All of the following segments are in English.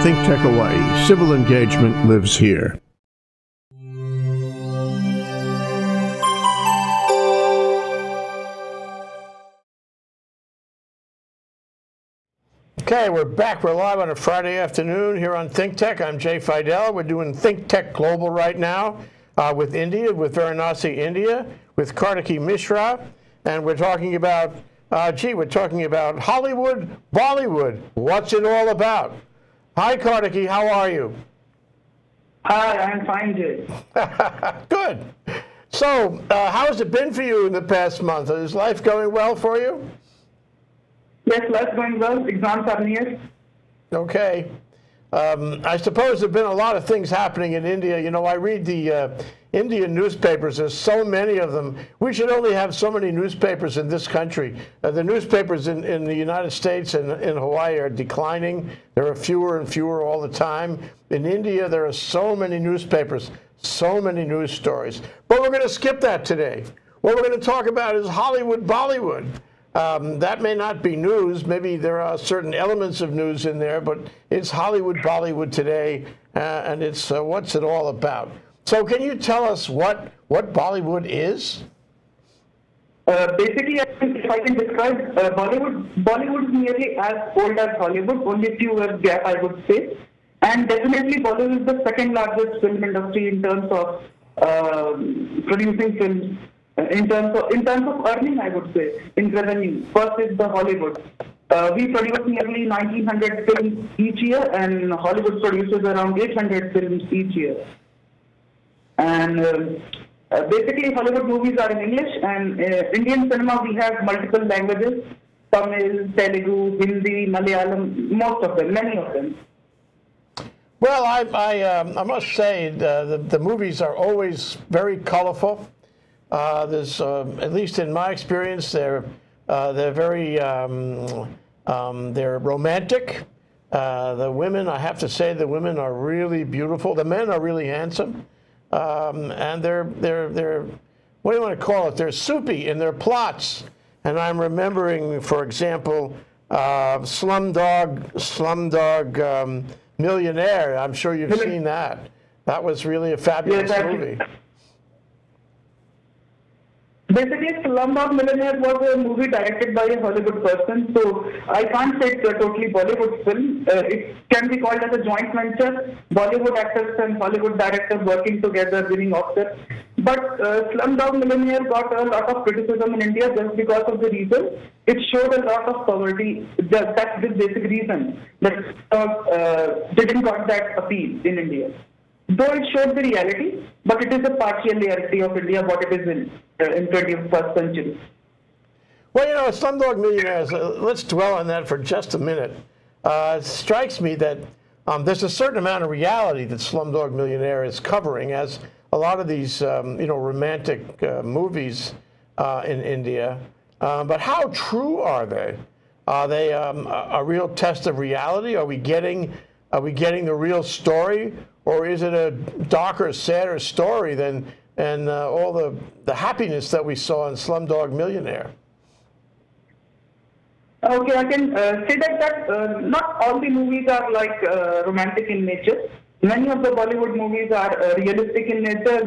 ThinkTech Hawaii. Civil engagement lives here. Okay, we're back. We're live on a Friday afternoon here on ThinkTech. I'm Jay Fidell. We're doing ThinkTech Global right now with India, with Varanasi, India, with Kartikey Mishra, and we're talking about, Hollywood, Bollywood. What's it all about? Hi, Kartikey. How are you? Hi, I'm fine, Jay. Good. So, how has it been for you in the past month? Is life going well for you? Yes, life's going well. Exams are near. Okay. I suppose there have been a lot of things happening in India. You know, I read the Indian newspapers. There's so many of them. We should only have so many newspapers in this country. The newspapers in the United States and in Hawaii are declining. There are fewer and fewer all the time. In India, there are so many newspapers, so many news stories. But we're going to skip that today. What we're going to talk about is Hollywood, Bollywood. That may not be news. Maybe there are certain elements of news in there, but it's Hollywood, Bollywood today, and it's what's it all about. So can you tell us what Bollywood is? Basically, I think if I can describe Bollywood is nearly as old as Hollywood, only a few years gap, I would say. And definitely Bollywood is the second largest film industry in terms of producing films. In terms of earning, I would say, in revenue. First is the Hollywood. We produce nearly 1,900 films each year, and Hollywood produces around 800 films each year. And basically, Hollywood movies are in English, and Indian cinema, we have multiple languages, Tamil, Telugu, Hindi, Malayalam, most of them, many of them. Well, I must say the movies are always very colorful. There's, at least in my experience, they're very they're romantic. The women, I have to say, the women are really beautiful. The men are really handsome, and they're what do you want to call it? They're soupy in their plots. And I'm remembering, for example, Slumdog Millionaire. I'm sure you've seen that. That was really a fabulous movie. Basically, Slumdog Millionaire was a movie directed by a Hollywood person, so I can't say it's a totally Bollywood film. It can be called as a joint venture, Bollywood actors and Hollywood directors working together, winning Oscars. But Slumdog Millionaire got a lot of criticism in India just because of the reason. It showed a lot of poverty. That's the basic reason that didn't got that appeal in India. Though it showed the reality, but it is a partial reality of India, what it is in 21st century. Well, you know, Slumdog Millionaire, let's dwell on that for just a minute. It strikes me that there's a certain amount of reality that Slumdog Millionaire is covering, as a lot of these, you know, romantic movies in India. But how true are they? Are they a real test of reality? Are we getting the real story? Or is it a darker, sadder story than all the happiness that we saw in Slumdog Millionaire? Okay, I can say that not all the movies are like romantic in nature. Many of the Bollywood movies are realistic in nature.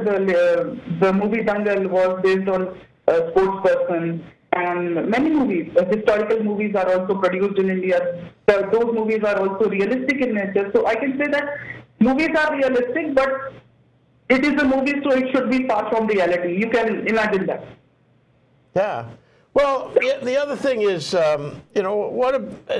The movie Dangal was based on a sports person. And many movies, historical movies are also produced in India. So those movies are also realistic in nature. So I can say that movies are realistic, but it is a movie, so it should be far from reality. You can imagine that. Yeah. Well, the other thing is, you know,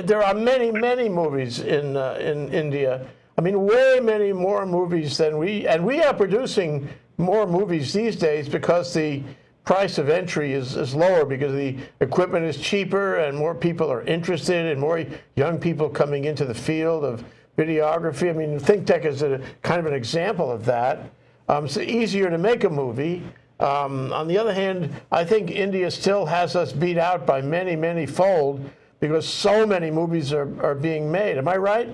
there are many, many movies in India. I mean, way many more movies than we are producing more movies these days because the price of entry is lower because the equipment is cheaper and more people are interested and more young people coming into the field of videography. I mean, ThinkTech is kind of an example of that. It's easier to make a movie. On the other hand, I think India still has us beat out by many, many fold because so many movies are being made. Am I right?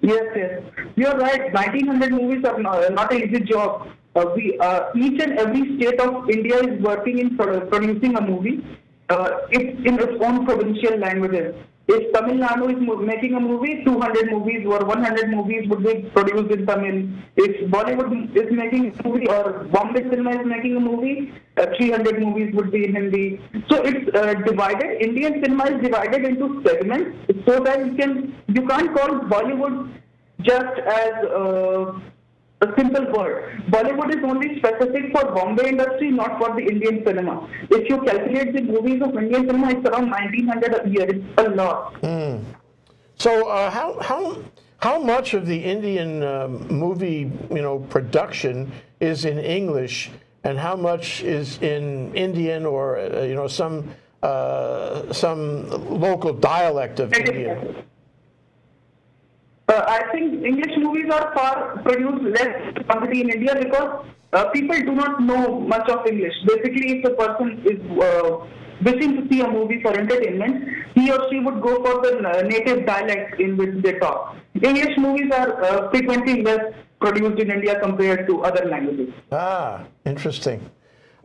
Yes, yes. You're right. 1,900 movies are not an easy job. Each and every state of India is working in producing a movie in its own provincial languages. If Tamil Nadu is making a movie, 200 movies or 100 movies would be produced in Tamil. If Bollywood is making a movie or Bombay cinema is making a movie, 300 movies would be in Hindi. So it's divided. Indian cinema is divided into segments so that you can't call Bollywood just as a simple word. Bollywood is only specific for Bombay industry, not for the Indian cinema. If you calculate the movies of Indian cinema, it's around 1,900 a year. It's a lot. Mm. So how much of the Indian movie production is in English, and how much is in Indian or some local dialect of Indian? I think English movies are produced less quantity in India because people do not know much of English. Basically, if a person is wishing to see a movie for entertainment, he or she would go for the native dialect in which they talk. English movies are frequently less produced in India compared to other languages. Ah, interesting.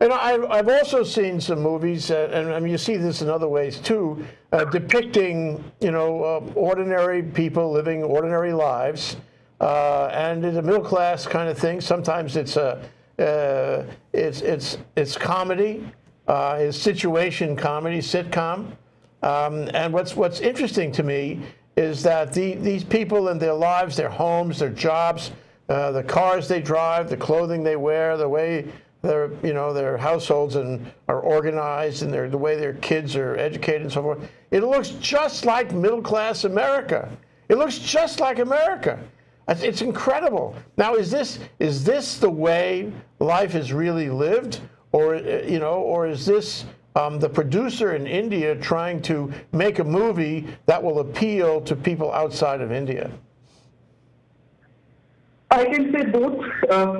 And I've also seen some movies, and I mean, you see this in other ways too, depicting ordinary people living ordinary lives, and it's a middle class kind of thing. Sometimes it's comedy, it's situation comedy, sitcom, and what's interesting to me is that these people and their lives, their homes, their jobs, the cars they drive, the clothing they wear, the way their households are organized, and the way their kids are educated and so forth. It looks just like middle-class America. It looks just like America. It's incredible. Now, is this the way life is really lived, or is this the producer in India trying to make a movie that will appeal to people outside of India? I can say both.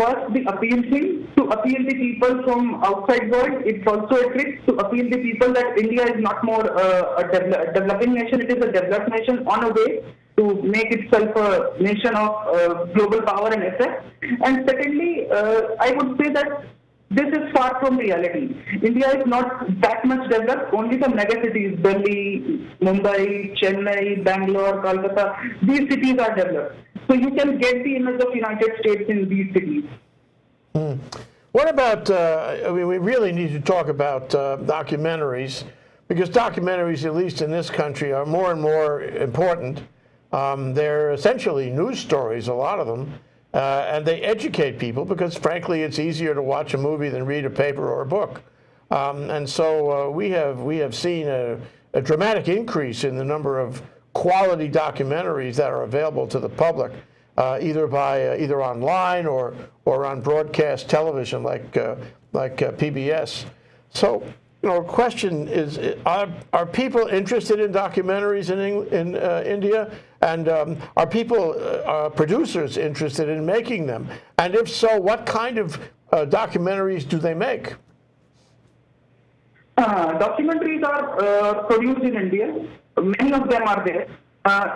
First, the appeal thing, to appeal the people from outside world, it's also a trick to appeal the people that India is not more a developing nation, it is a developed nation on a way to make itself a nation of global power and effect. And secondly, I would say that this is far from reality. India is not that much developed. Only some mega cities, Delhi, Mumbai, Chennai, Bangalore, Kolkata, these cities are developed. So you can get the image of United States in these cities. Mm. What about, we really need to talk about documentaries, because documentaries, at least in this country, are more and more important. They're essentially news stories, a lot of them, and they educate people because, frankly, it's easier to watch a movie than read a paper or a book. And so we have seen a dramatic increase in the number of quality documentaries that are available to the public, either online or on broadcast television like PBS. So, our question is: Are people interested in documentaries in India, and are people producers interested in making them? And if so, what kind of documentaries do they make? Documentaries are produced in India. Many of them are there.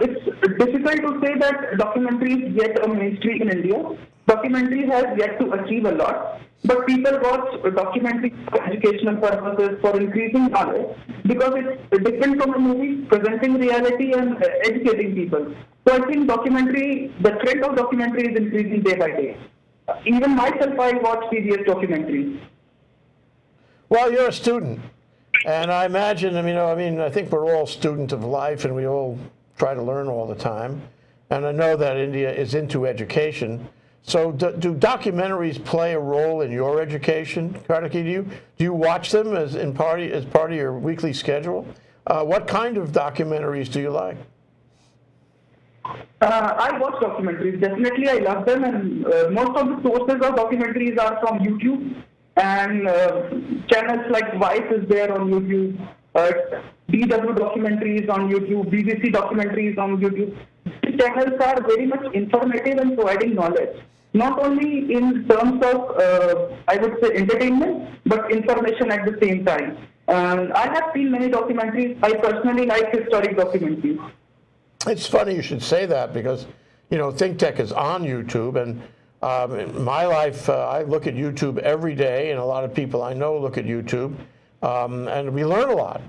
It's difficult to say that documentaries get a mainstream in India. Documentary has yet to achieve a lot, but people watch documentaries for educational purposes, for increasing knowledge, because it's different from a movie, presenting reality and educating people. So I think the trend of documentary is increasing day by day. Even myself, I watch serious documentaries. Well, you're a student. And I imagine, I think we're all students of life, and we all try to learn all the time. And I know that India is into education. So do documentaries play a role in your education, Kartikey? Do you watch them as part of your weekly schedule? What kind of documentaries do you like? I watch documentaries. Definitely, I love them. And most of the sources of documentaries are from YouTube. And channels like Vice is there on YouTube, DW documentaries on YouTube, BBC documentaries on YouTube. These channels are very much informative and providing knowledge, not only in terms of, I would say, entertainment, but information at the same time. I have seen many documentaries. I personally like historic documentaries. It's funny you should say that because, ThinkTech is on YouTube, and in my life, I look at YouTube every day, and a lot of people I know look at YouTube, and we learn a lot.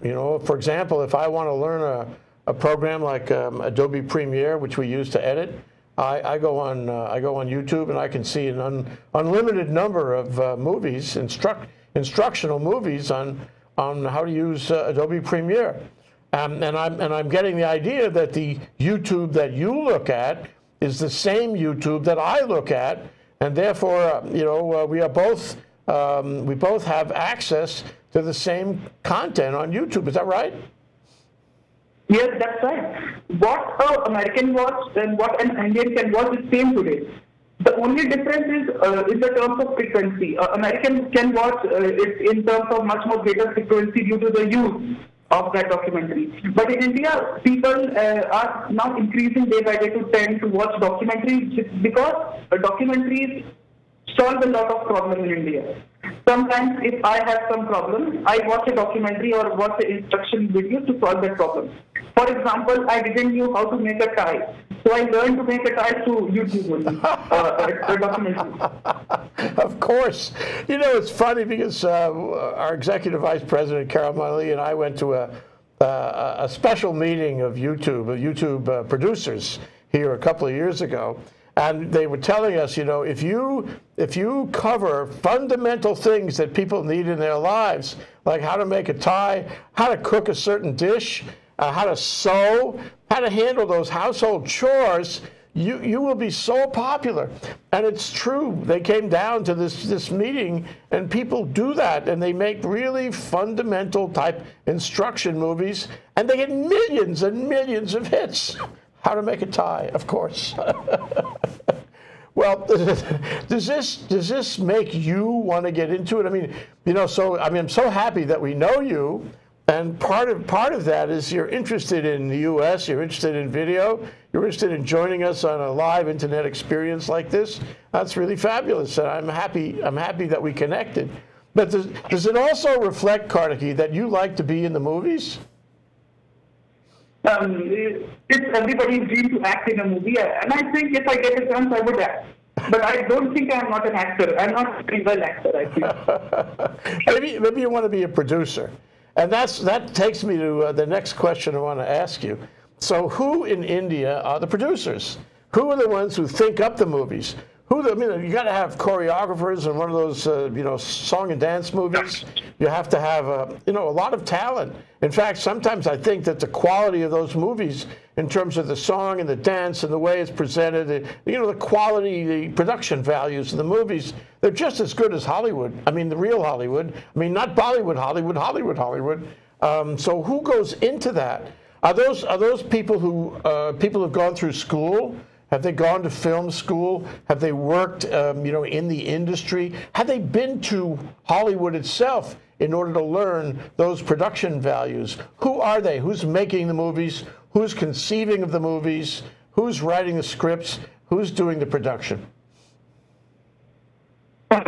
For example, if I want to learn a program like Adobe Premiere, which we use to edit, I go on YouTube and I can see an unlimited number of movies, instructional movies on how to use Adobe Premiere, and I'm getting the idea that the YouTube that you look at is the same YouTube that I look at, and therefore we are both we both have access to the same content on YouTube. Is that right? Yes, that's right. What an American watch and what an Indian can watch is same today. The only difference is the terms of frequency. Americans can watch it in terms of much more greater frequency due to the use of that documentary. But in India, people are now increasing day by day to tend to watch documentaries because documentaries solve a lot of problems in India. Sometimes if I have some problem, I watch a documentary or watch an instruction video to solve that problem. For example, I didn't know how to make a tie, so I learned to make a tie through YouTube only, a documentary. Of course. You know, it's funny because our Executive Vice President, Carol Malley, and I went to a special meeting of YouTube producers here a couple of years ago. And they were telling us, you know, if you cover fundamental things that people need in their lives, like how to make a tie, how to cook a certain dish, how to sew, how to handle those household chores, you will be so popular. And it's true. They came down to this meeting, and people do that, and they make really fundamental type instruction movies, and they get millions and millions of hits. How to make a tie, of course. Well, does this make you want to get into it? I mean, you know, I'm so happy that we know you, and part of that is you're interested in the U.S., you're interested in video, you're interested in joining us on a live internet experience like this. That's really fabulous, and I'm happy that we connected. But does it also reflect, Kartikey, that you like to be in the movies? It's everybody's dream to act in a movie, and I think if I get a chance, I would act. But I don't think I'm not an actor. I'm not a very well actor, I think. Maybe you want to be a producer, and that takes me to the next question I want to ask you. So, who in India are the producers? Who are the ones who think up the movies? You got to have choreographers in one of those, song and dance movies. You have to have, a lot of talent. In fact, sometimes I think that the quality of those movies, in terms of the song and the dance and the way it's presented, the quality, the production values of the movies, they're just as good as Hollywood. I mean, the real Hollywood. I mean, not Bollywood, Hollywood, Hollywood, Hollywood. So who goes into that? Are those people who people have gone through school? Have they gone to film school? Have they worked, in the industry? Have they been to Hollywood itself in order to learn those production values? Who are they? Who's making the movies? Who's conceiving of the movies? Who's writing the scripts? Who's doing the production? Okay,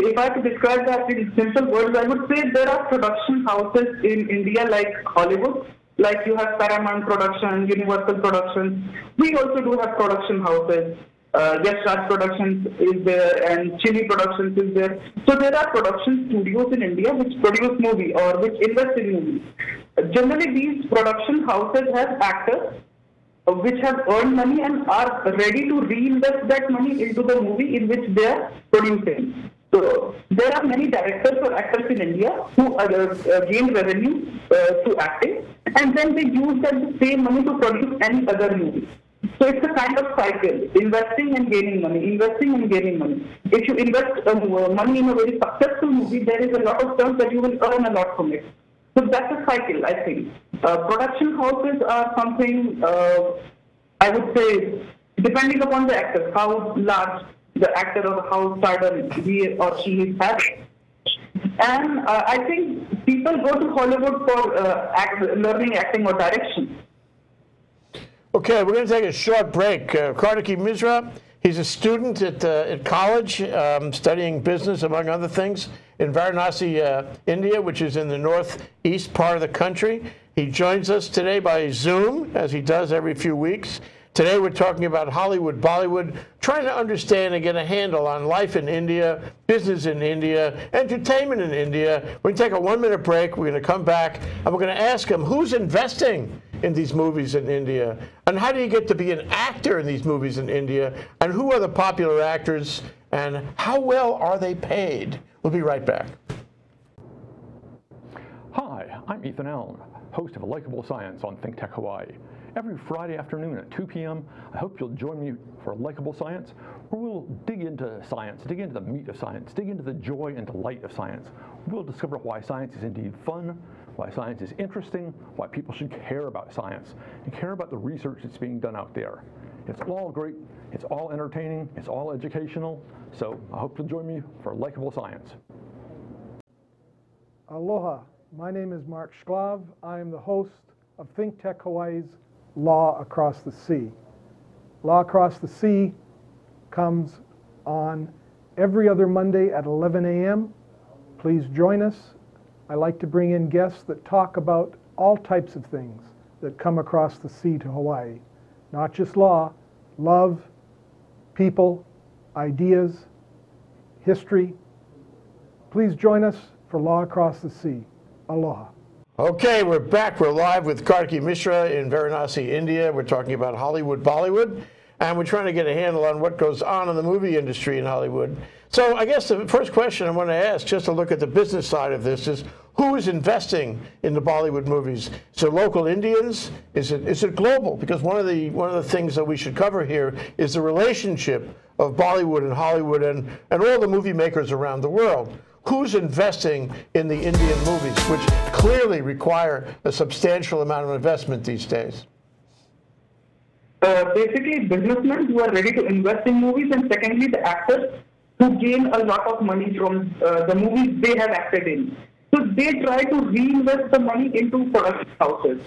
if I could describe that in simple words, I would say there are production houses in India like Hollywood. Like you have Paramount Productions, Universal Productions. We also do have production houses. Yash Raj Productions is there, and Chili Productions is there. So there are production studios in India which produce movies or which invest in movies. Generally, these production houses have actors which have earned money and are ready to reinvest that money into the movie in which they are producing. So there are many directors or actors in India who gain revenue through acting, and then they use that same money to produce any other movie. So it's a kind of cycle, investing and gaining money, investing and gaining money. If you invest money in a very successful movie, there is a lot of stuff that you will earn a lot from it. So that's a cycle, I think. Production houses are something, I would say, depending upon the actor, how large the actor or how title he or she is having. And I think people go to Hollywood for learning acting or direction. Okay, we're going to take a short break. Kartikey Mishra, he's a student at college, studying business, among other things, in Varanasi, India, which is in the northeast part of the country. He joins us today by Zoom, as he does every few weeks. Today we're talking about Hollywood, Bollywood, trying to understand and get a handle on life in India, business in India, entertainment in India. We're going to take a 1-minute break. We're going to come back, and we're going to ask him who's investing in these movies in India? And how do you get to be an actor in these movies in India? And who are the popular actors? And how well are they paid? We'll be right back. Hi, I'm Ethan Elm, host of A Likeable Science on ThinkTech Hawaii. Every Friday afternoon at 2 p.m., I hope you'll join me for Likeable Science, where we'll dig into science, dig into the meat of science, dig into the joy and delight of science. We'll discover why science is indeed fun, why science is interesting, why people should care about science, and care about the research that's being done out there. It's all great, it's all entertaining, it's all educational, so I hope you'll join me for Likeable Science. Aloha, my name is Mark Shklov. I am the host of ThinkTech Hawaii's Law Across the Sea. Law Across the Sea comes on every other Monday at 11 a.m. Please join us. I like to bring in guests that talk about all types of things that come across the sea to Hawaii. Not just law, love, people, ideas, history. Please join us for Law Across the Sea. Aloha. Okay, we're back. We're live with Kartikey Mishra in Varanasi, India. We're talking about Hollywood, Bollywood, and we're trying to get a handle on what goes on in the movie industry in Hollywood. So I guess the first question I want to ask, just to look at the business side of this, is who is investing in the Bollywood movies? Is it local Indians? Is it global? Because one of the things that we should cover here is the relationship of Bollywood and Hollywood and all the movie makers around the world. Who's investing in the Indian movies, which clearly require a substantial amount of investment these days? Basically, businessmen who are ready to invest in movies, and secondly, the actors who gain a lot of money from the movies they have acted in. So they try to reinvest the money into production houses.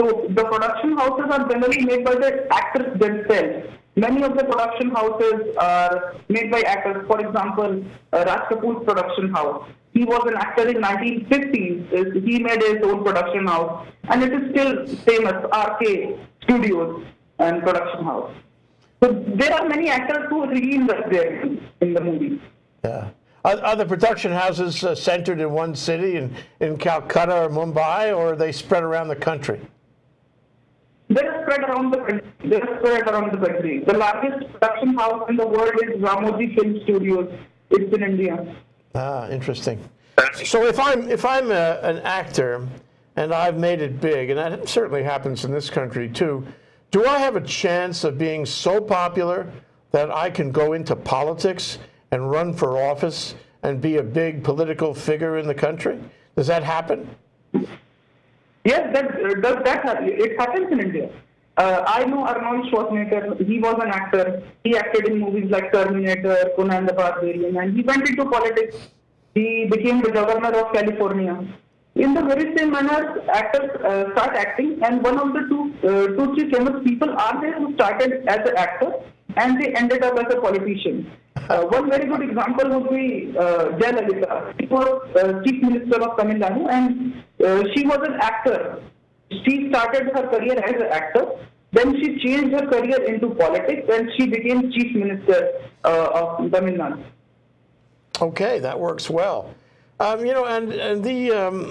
So the production houses are generally made by the actors themselves. Many of the production houses are made by actors. For example, Raj Kapoor's production house. He was an actor in 1950s. He made his own production house. And it is still famous, RK Studios and production house. So there are many actors who reinvest there in the movie. Yeah. Are the production houses centered in one city, in Calcutta or Mumbai, or are they spread around the country? They're spread around the country. The largest production house in the world is Ramoji Film Studios. It's in India. Ah, interesting. So if I'm an actor and I've made it big, and that certainly happens in this country too, do I have a chance of being so popular that I can go into politics and run for office and be a big political figure in the country? Does that happen? Yes, it happens in India. I know Arnold Schwarzenegger. He was an actor. He acted in movies like Terminator, Conan the Barbarian, and he went into politics. He became the governor of California. In the very same manner, actors start acting, and one of the two, three famous people are there who started as an actor and they ended up as a politician. One very good example would be Jayalalithaa. She was Chief Minister of Tamil Nadu, and she was an actor. She started her career as an actor, then she changed her career into politics, and she became Chief Minister of Tamil Nadu. Okay, that works well. You know,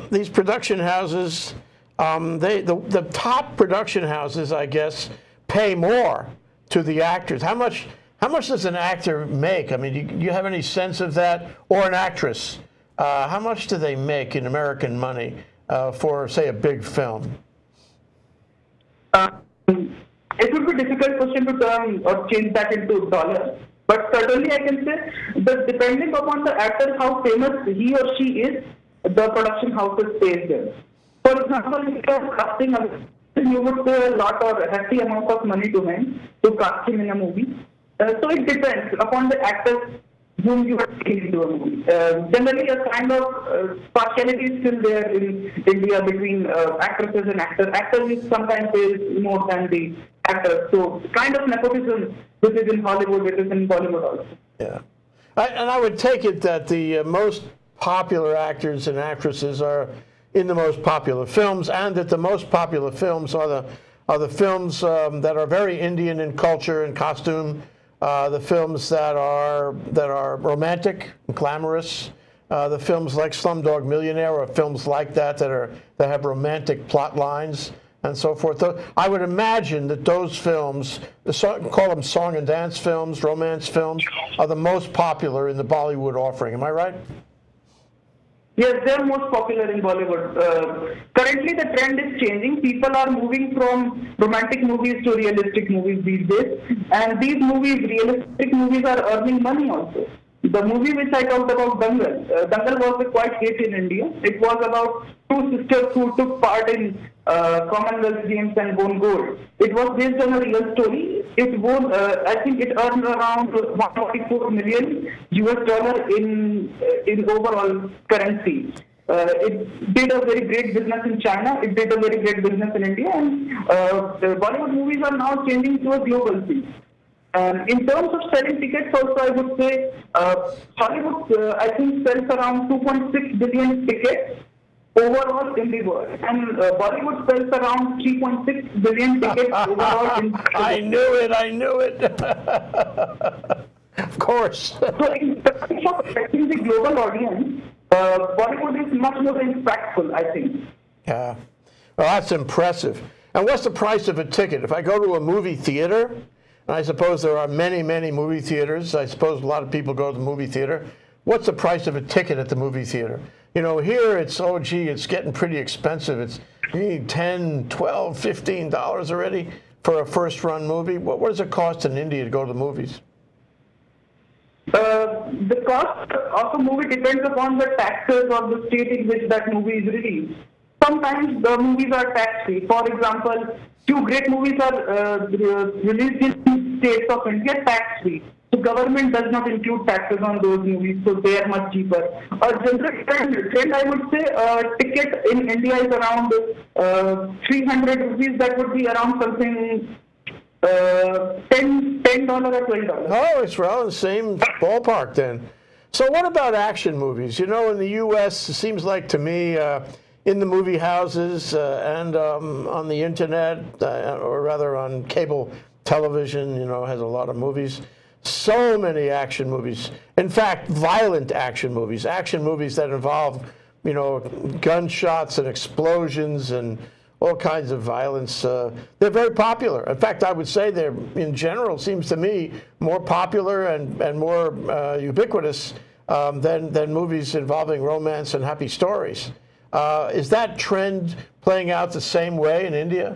these production houses, the top production houses, I guess, pay more to the actors. How much does an actor make? I mean, do you have any sense of that? Or an actress? How much do they make in American money for, say, a big film? It would be a difficult question to turn or change that into dollars. But certainly I can say that depending upon the actor, how famous he or she is, the production houses pays them. For example, if you are casting a movie, you would pay a lot or hefty amount of money to him to cast him in a movie. So it depends upon the actors whom you are taking into a movie. Generally, a kind of partiality is still there in India between actresses and actors. Actors sometimes pay more than the actors. So kind of nepotism, which is in Hollywood, which is in Bollywood also. Yeah. And I would take it that the most popular actors and actresses are in the most popular films, and that the most popular films are the films that are very Indian in culture and costume. The films that are romantic and glamorous, the films like Slumdog Millionaire, or films like that that have romantic plot lines, and so forth. I would imagine that those films, call them song and dance films, romance films, are the most popular in the Bollywood offering. Am I right? Yes, they're most popular in Bollywood. Currently, the trend is changing. People are moving from romantic movies to realistic movies these days. And these movies, realistic movies, are earning money also. The movie which I talked about, Dangal. Dangal was a quite hit in India. It was about two sisters who took part in Commonwealth Games and won gold. It was based on a real story. It won, I think it earned around $144 million in overall currency. It did a very great business in China. It did a very great business in India. And the Bollywood movies are now changing to a global scene. In terms of selling tickets also, I would say Hollywood, I think, sells around 2.6 billion tickets overall in the world. And Bollywood sells around 3.6 billion tickets overall in the world. I knew it, I knew it. Of course. So in terms of affecting the global audience, Bollywood is much more impactful, I think. Yeah. Well, that's impressive. And what's the price of a ticket? If I go to a movie theater, I suppose there are many, many movie theaters. I suppose a lot of people go to the movie theater. What's the price of a ticket at the movie theater? You know, here it's, oh, gee, it's getting pretty expensive. It's $10, $12, $15 already for a first-run movie. What does it cost in India to go to the movies? The cost of a movie depends upon the taxes or the state in which that movie is released. Sometimes the movies are tax-free. For example, two great movies are released in states of India tax-free. So government does not include taxes on those movies, so they are much cheaper. A general trend, I would say, a ticket in India is around 300 rupees. That would be around something $10 or $12. Oh, it's around the same ballpark then. So what about action movies? You know, in the U.S., it seems like to me, in the movie houses and on the internet, or rather on cable television, you know, has a lot of movies. So many action movies. In fact, violent action movies that involve, you know, gunshots and explosions and all kinds of violence. They're very popular. In fact, I would say they're, in general, seems to me, more popular and more ubiquitous than movies involving romance and happy stories. Is that trend playing out the same way in India?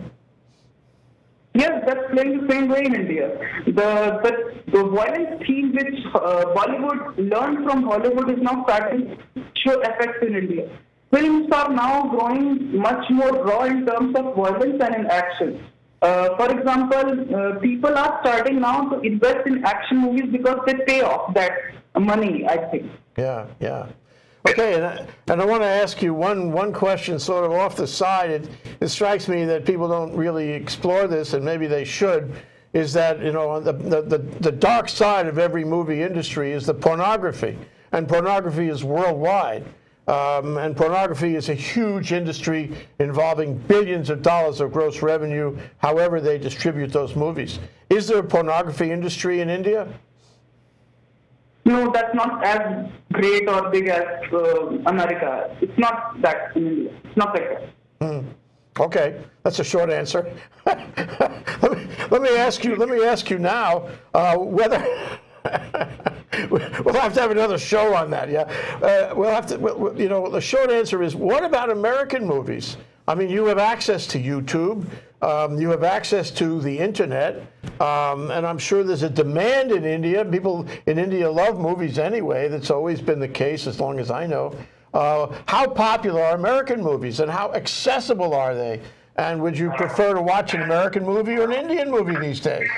Yes, that's playing the same way in India. The violence theme which Bollywood learned from Hollywood is now starting to show effects in India. Films are now growing much more raw in terms of violence and in action. For example, people are starting now to invest in action movies because they pay off that money, I think. Yeah, yeah. Okay, and I want to ask you one question sort of off the side. It strikes me that people don't really explore this, and maybe they should, is that, you know, the dark side of every movie industry is the pornography. And pornography is worldwide. And pornography is a huge industry involving billions of dollars of gross revenue, however they distribute those movies. Is there a pornography industry in India? No, that's not as great or big as America. It's not that in India. It's not like that. Mm. Okay, that's a short answer. Let me ask you now whether we'll have to have another show on that. Yeah, you know, the short answer is, what about American movies? I mean, you have access to YouTube. You have access to the internet, and I'm sure there's a demand in India. People in India love movies anyway. That's always been the case as long as I know. How popular are American movies, and how accessible are they? And would you prefer to watch an American movie or an Indian movie these days?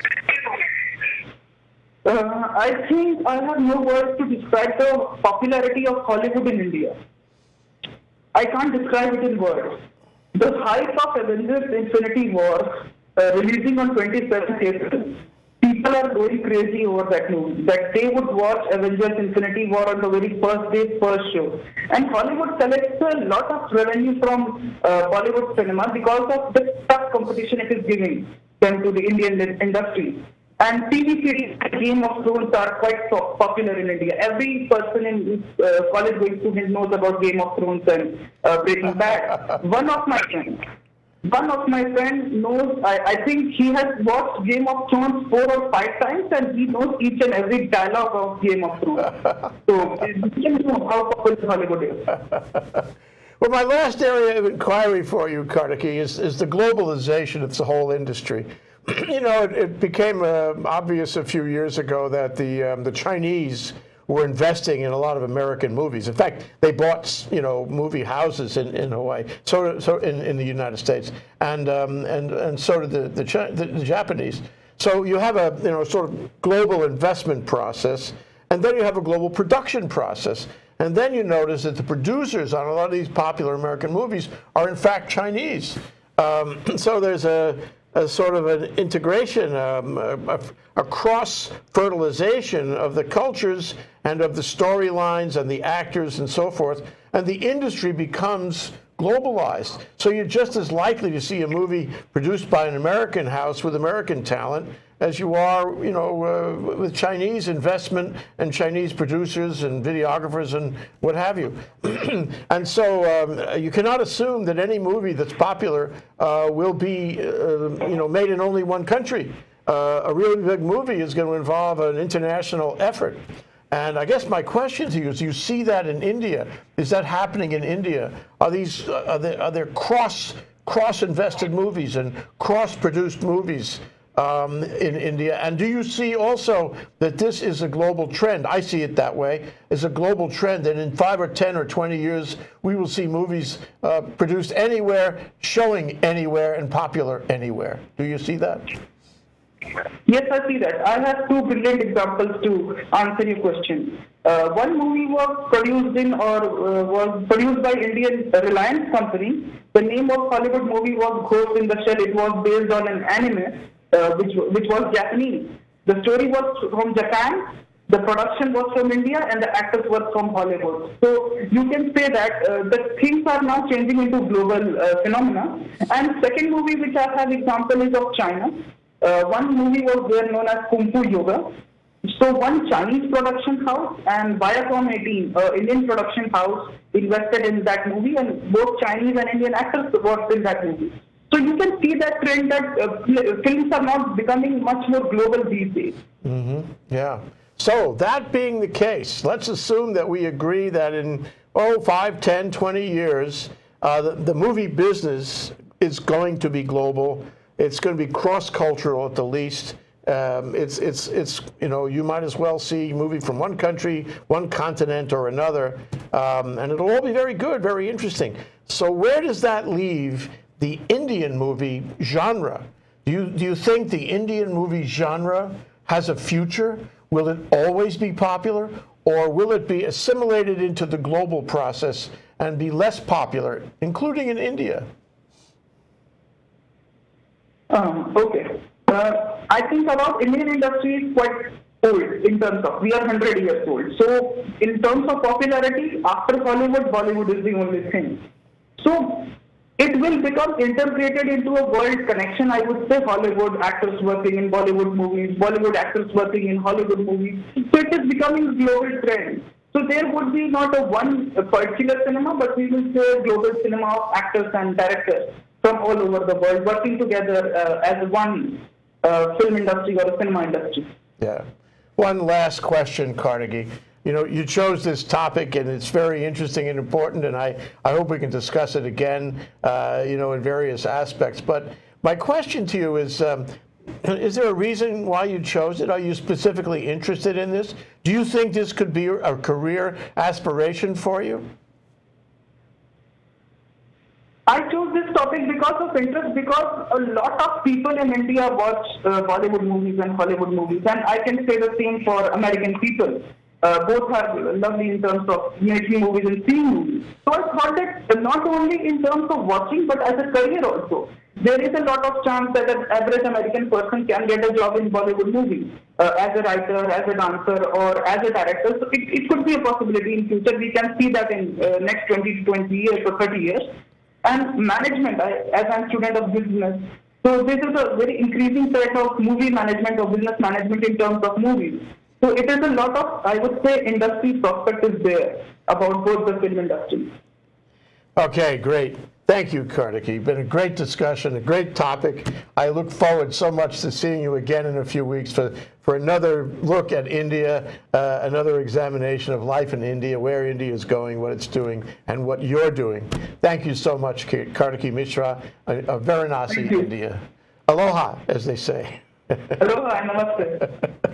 I think I have no words to describe the popularity of Hollywood in India. I can't describe it in words. The hype of Avengers Infinity War, releasing on 27th April, people are going crazy over that movie, that they would watch Avengers Infinity War on the very first day's first show. And Hollywood collects a lot of revenue from Bollywood cinema because of the tough competition it is giving them to the Indian industry. And TV series like Game of Thrones are quite popular in India. Every person in this college-going student knows about Game of Thrones and Breaking Bad. One of my friends One of my friends knows, I think he has watched Game of Thrones 4 or 5 times and he knows each and every dialogue of Game of Thrones. So you can know how popular Hollywood is. Well, my last area of inquiry for you, Kartikey, is the globalization of the whole industry. You know, it became obvious a few years ago that the Chinese were investing in a lot of American movies. In fact, they bought, you know, movie houses in Hawaii, so in the United States, and so did the Japanese. So you have a, you know, sort of global investment process, and then you have a global production process, and then you notice that the producers on a lot of these popular American movies are in fact Chinese. So there's a sort of an integration, a cross-fertilization of the cultures and of the storylines and the actors and so forth, and the industry becomes globalized. So you're just as likely to see a movie produced by an American house with American talent as you are, you know, with Chinese investment and Chinese producers and videographers and what have you. And so you cannot assume that any movie that's popular will be, you know, made in only one country. A really big movie is going to involve an international effort. And I guess my question to you is, you see that in India. Is that happening in India? Are these are there cross-invested movies and cross-produced movies in India? And do you see also that this is a global trend? I see it that way, is a global trend, and in 5 or 10 or 20 years, we will see movies produced anywhere, showing anywhere, and popular anywhere. Do you see that? Yes, I see that. I have 2 brilliant examples to answer your question. One movie was produced in by Indian Reliance Company. The name of Hollywood movie was Ghost in the Shell. It was based on an anime which was Japanese. The story was from Japan. The production was from India and the actors were from Hollywood. So you can say that the things are now changing into global phenomena. And second movie which I have example is of China. One movie was there known as Kung Fu Yoga. So one Chinese production house and Viacom 18, Indian production house, invested in that movie, and both Chinese and Indian actors worked in that movie. So you can see that trend that films are now becoming much more global these days. Mm-hmm. Yeah. So that being the case, let's assume that we agree that in 5, 10, 20 years, the movie business is going to be global. It's going to be cross-cultural at the least. It's you know, you might as well see a movie from one country, one continent, or another, and it'll all be very good, very interesting. So where does that leave the Indian movie genre? Do you think the Indian movie genre has a future? Will it always be popular, or will it be assimilated into the global process and be less popular, including in India? Okay. I think about Indian industry is quite old in terms of, we are 100 years old. So in terms of popularity, after Hollywood, Bollywood is the only thing. So it will become integrated into a world connection. I would say Hollywood actors working in Bollywood movies, Bollywood actors working in Hollywood movies. So it is becoming a global trend. So there would be not a particular cinema, but we will say global cinema of actors and directors from all over the world, working together as one film industry or a cinema industry. Yeah. One last question, Kartikey. You know, you chose this topic, and it's very interesting and important, and I hope we can discuss it again, you know, in various aspects. But my question to you is there a reason why you chose it? Are you specifically interested in this? Do you think this could be a career aspiration for you? I chose this topic because of interest, because a lot of people in India watch Bollywood movies and Hollywood movies, and I can say the same for American people. Both are lovely in terms of making movies and seeing movies. So I thought that not only in terms of watching, but as a career also. There is a lot of chance that an average American person can get a job in Bollywood movies as a writer, as a dancer, or as a director. So it could be a possibility in future. We can see that in next 20 years or 30 years. And management, as I'm a student of business, so this is a very increasing threat of movie management or business management in terms of movies. So it is a lot of, I would say, industry prospect is there about both the film industry. Okay, great. Thank you, Kartikey. Been a great discussion, a great topic. I look forward so much to seeing you again in a few weeks for another look at India, another examination of life in India, where India is going, what it's doing, and what you're doing. Thank you so much, Kartikey Mishra of Varanasi, India. Aloha, as they say. Aloha, namaste.